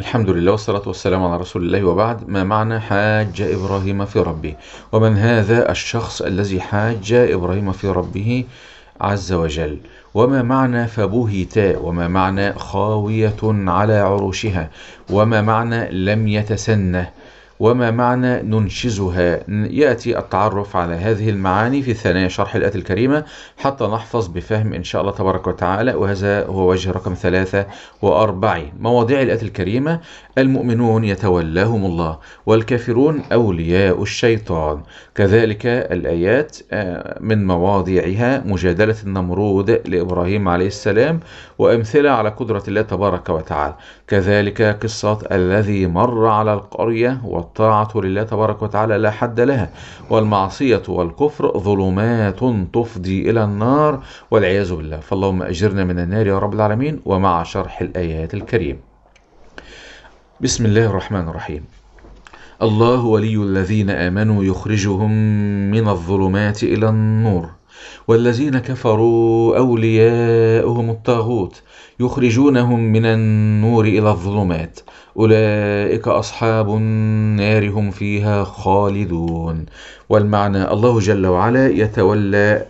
الحمد لله والصلاة والسلام على رسول الله وبعد. ما معنى حاج إبراهيم في ربه؟ ومن هذا الشخص الذي حاج إبراهيم في ربه عز وجل؟ وما معنى فبهتا؟ وما معنى خاوية على عروشها؟ وما معنى لم يتسنه؟ وما معنى ننشزها؟ يأتي التعرف على هذه المعاني في ثنايا شرح الآية الكريمة حتى نحفظ بفهم إن شاء الله تبارك وتعالى. وهذا هو وجه رقم 43. مواضيع الآية الكريمة: المؤمنون يتولاهم الله، والكافرون أولياء الشيطان. كذلك الآيات من مواضيعها مجادلة النمرود لإبراهيم عليه السلام، وأمثلة على قدرة الله تبارك وتعالى. كذلك قصة الذي مر على القرية، والطاعة لله تبارك وتعالى لا حد لها، والمعصية والكفر ظلمات تفضي إلى النار والعياذ بالله، فاللهم أجرنا من النار يا رب العالمين. ومع شرح الآيات الكريم، بسم الله الرحمن الرحيم. الله ولي الذين آمنوا يخرجهم من الظلمات إلى النور، والذين كفروا أولياؤهم الطاغوت يخرجونهم من النور إلى الظلمات، أولئك أصحاب النار هم فيها خالدون. والمعنى: الله جل وعلا يتولى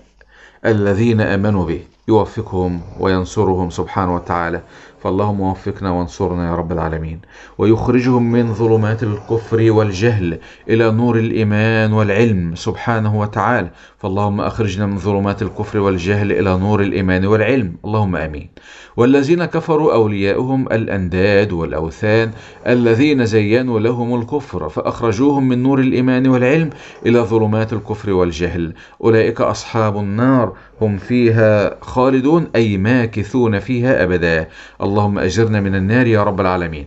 الذين آمنوا به، يوفقهم وينصرهم سبحانه وتعالى، فاللهم وفقنا وانصرنا يا رب العالمين. ويخرجهم من ظلمات الكفر والجهل إلى نور الإيمان والعلم سبحانه وتعالى، فاللهم أخرجنا من ظلمات الكفر والجهل إلى نور الإيمان والعلم، اللهم آمين. والذين كفروا أولياؤهم الأنداد والأوثان الذين زينوا لهم الكفر فأخرجوهم من نور الإيمان والعلم إلى ظلمات الكفر والجهل، أولئك أصحاب النار هم فيها خالدون، أي ماكثون فيها أبدا، اللهم أجرنا من النار يا رب العالمين.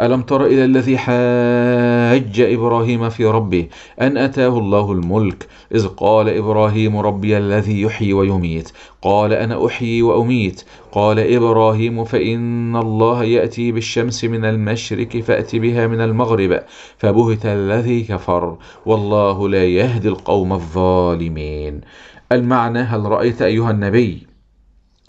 ألم تر إلى الذي حاج إبراهيم في ربه أن أتاه الله الملك إذ قال إبراهيم ربي الذي يحيي ويميت، قال أنا أحيي وأميت، قال إبراهيم فإن الله يأتي بالشمس من المشرق فأتي بها من المغرب، فبهت الذي كفر، والله لا يهدي القوم الظالمين. المعنى: هل رأيت أيها النبي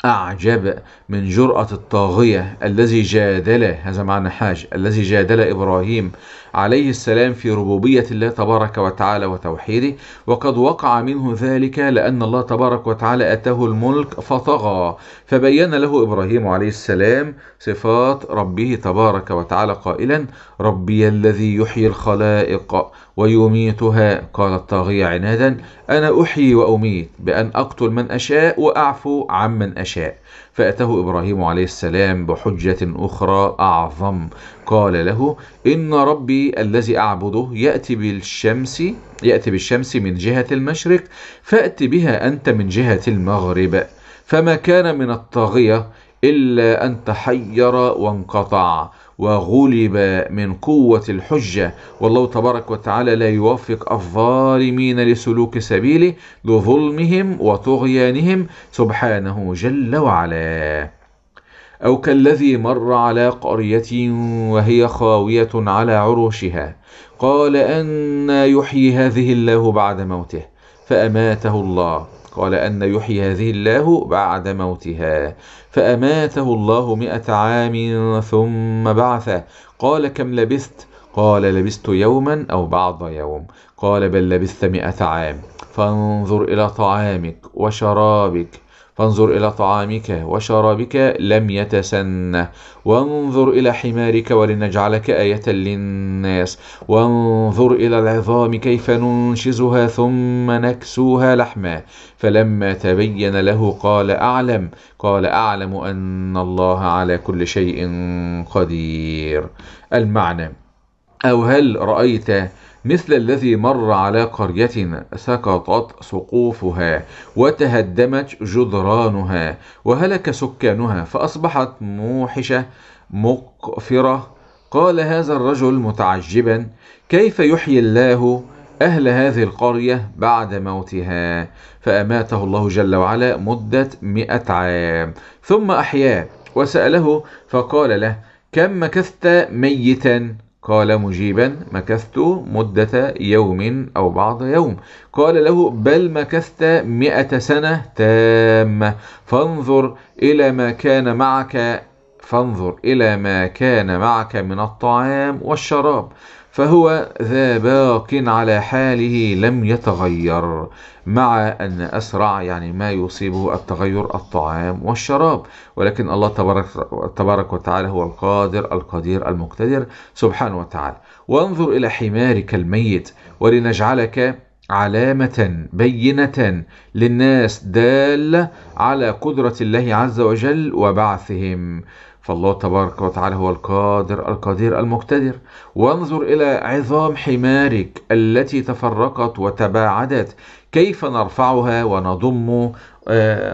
أعجب من جرأة الطاغية الذي جادل، هذا معنى حاج، الذي جادل إبراهيم عليه السلام في ربوبية الله تبارك وتعالى وتوحيده، وقد وقع منه ذلك لأن الله تبارك وتعالى أتاه الملك فطغى، فبين له إبراهيم عليه السلام صفات ربه تبارك وتعالى قائلا ربي الذي يحيي الخلائق ويميتها، قال الطاغية عنادا أنا أحيي وأميت بأن أقتل من أشاء وأعفو عمن أشاء، فأتاه إبراهيم عليه السلام بحجة أخرى أعظم، قال له إن ربي الذي أعبده يأتي بالشمس من جهة المشرق فأتي بها أنت من جهة المغرب، فما كان من الطاغية إلا أن تحير وانقطع وغلب من قوة الحجة، والله تبارك وتعالى لا يوفق الظالمين لسلوك سبيله لظلمهم وطغيانهم سبحانه جل وعلا. أو كالذي مر على قرية وهي خاوية على عروشها قال أنى يحيي هذه الله بعد موته، فأماته الله، قال أن يحيي هذه الله بعد موتها، فأماته الله 100 عام ثم بعثه، قال كم لبثت؟ قال لبثت يوما أو بعض يوم، قال بل لبثت 100 عام، فانظر إلى طعامك وشرابك لم يتسنه، وانظر إلى حمارك ولنجعلك آية للناس، وانظر إلى العظام كيف ننشزها ثم نكسوها لحما، فلما تبين له قال أعلم أن الله على كل شيء قدير. المعنى: أو هل رأيت مثل الذي مر على قرية سقطت سقوفها وتهدمت جدرانها وهلك سكانها فأصبحت موحشة مقفرة، قال هذا الرجل متعجبا كيف يحيي الله أهل هذه القرية بعد موتها، فأماته الله جل وعلا مدة 100 عام ثم أحياه، وسأله فقال له كم مكثت ميتا؟ قال مجيبا مكثت مدة يوم أو بعض يوم، قال له بل مكثت 100 سنة تامة، فانظر إلى ما كان معك فانظر إلى ما كان معك من الطعام والشراب، فهو ذا باق على حاله لم يتغير، مع أن أسرع يعني ما يصيبه التغير الطعام والشراب، ولكن الله تبارك وتعالى هو القادر القدير المقتدر سبحانه وتعالى. وانظر إلى حمارك الميت، ولنجعلك علامة بينة للناس دالة على قدرة الله عز وجل وبعثهم، فالله تبارك وتعالى هو القادر القدير المقتدر. وانظر إلى عظام حمارك التي تفرقت وتباعدت، كيف نرفعها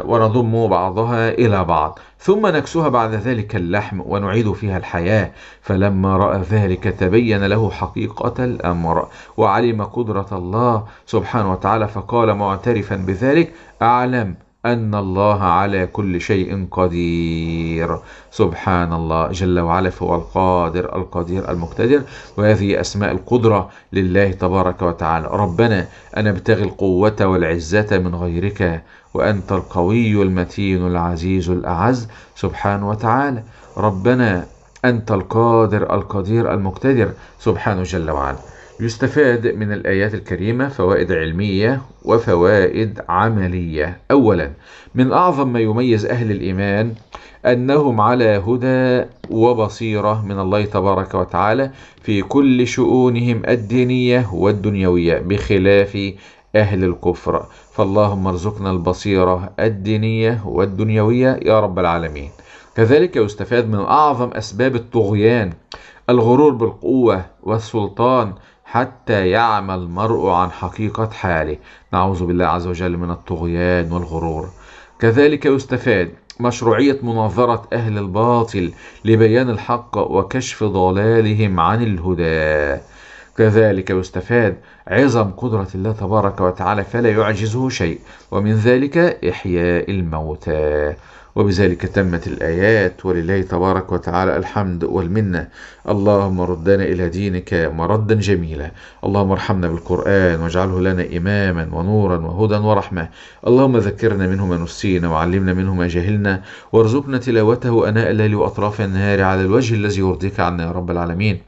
ونضم بعضها إلى بعض، ثم نكسوها بعد ذلك اللحم ونعيد فيها الحياة. فلما رأى ذلك تبين له حقيقة الأمر، وعلم قدرة الله سبحانه وتعالى، فقال معترفا بذلك: أعلم أن الله على كل شيء قدير. سبحان الله جل وعلا، فهو القادر القدير المقتدر، وهذه أسماء القدرة لله تبارك وتعالى. ربنا أن أبتغي القوة والعزة من غيرك، وأنت القوي المتين العزيز الأعز سبحانه وتعالى. ربنا أنت القادر القدير المقتدر سبحانه جل وعلا. يستفاد من الآيات الكريمة فوائد علمية وفوائد عملية. أولا، من أعظم ما يميز أهل الإيمان أنهم على هدى وبصيرة من الله تبارك وتعالى في كل شؤونهم الدينية والدنيوية، بخلاف أهل الكفر. فاللهم ارزقنا البصيرة الدينية والدنيوية يا رب العالمين. كذلك يستفاد من أعظم أسباب الطغيان الغرور بالقوة والسلطان، حتى يعمى المرء عن حقيقة حاله، نعوذ بالله عز وجل من الطغيان والغرور. كذلك يستفاد مشروعية مناظرة أهل الباطل لبيان الحق وكشف ضلالهم عن الهدى. كذلك يستفاد عظم قدرة الله تبارك وتعالى فلا يعجزه شيء، ومن ذلك إحياء الموتى. وبذلك تمت الآيات، ولله تبارك وتعالى الحمد والمنة. اللهم ردنا إلى دينك مردا جميلا، اللهم ارحمنا بالقرآن واجعله لنا إماما ونورا وهدى ورحمة. اللهم ذكرنا منه ما نسينا وعلمنا منه ما جهلنا، وارزقنا تلاوته أناء الليل وأطراف النهار على الوجه الذي يرضيك عنا يا رب العالمين.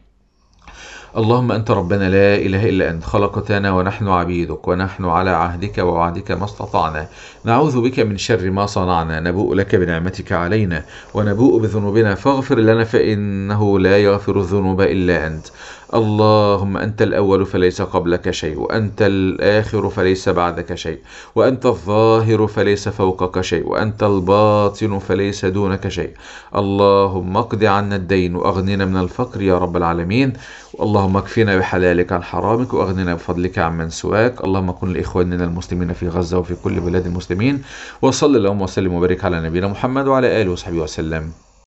اللهم أنت ربنا لا إله إلا أنت، خلقتنا ونحن عبيدك، ونحن على عهدك ووعدك ما استطعنا، نعوذ بك من شر ما صنعنا، نبوء لك بنعمتك علينا ونبوء بذنوبنا، فاغفر لنا فإنه لا يغفر الذنوب إلا أنت. اللهم أنت الأول فليس قبلك شيء، وأنت الآخر فليس بعدك شيء، وأنت الظاهر فليس فوقك شيء، وأنت الباطن فليس دونك شيء. اللهم اقض عنا الدين وأغننا من الفقر يا رب العالمين. اللهم اكفنا بحلالك عن حرامك وأغننا بفضلك عمن سواك. اللهم كن لإخواننا المسلمين في غزة وفي كل بلاد المسلمين، وصلى اللهم وسلم وبارك على نبينا محمد وعلى آله وصحبه وسلم.